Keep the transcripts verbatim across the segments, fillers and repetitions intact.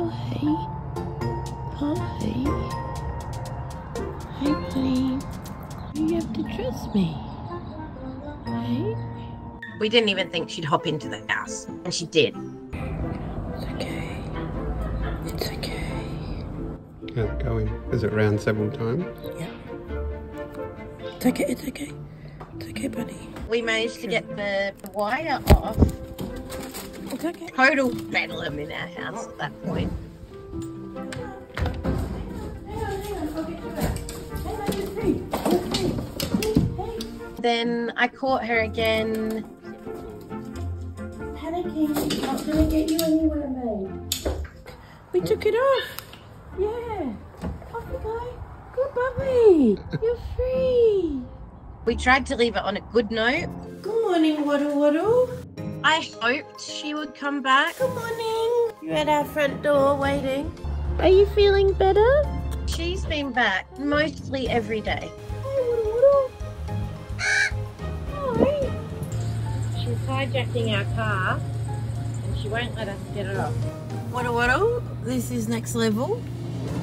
Coffee, coffee, hey Blaine, you have to trust me, hey? We didn't even think she'd hop into the house, and she did. It's okay, it's okay. How's it going? Is it round several times? Yeah. It's okay, it's okay, it's okay buddy. We managed to get the wire off. It's okay. Total bedlam in our house at that point. Then I caught her again. Panicking, she's not gonna get you anywhere, mate. We took it off. Yeah. Off you go. Good puppy. You're free. We tried to leave it on a good note. Good morning, Waddle Waddle. I hoped she would come back. Good morning. You're at our front door waiting. Are you feeling better? She's been back mostly every day. Hey, Waddle Waddle. Hi. She was hijacking our car and she won't let us get it off. Waddle Waddle, this is next level.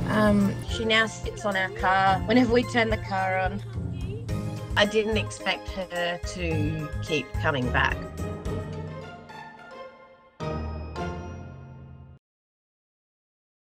Um, she now sits on our car whenever we turn the car on. I didn't expect her to keep coming back.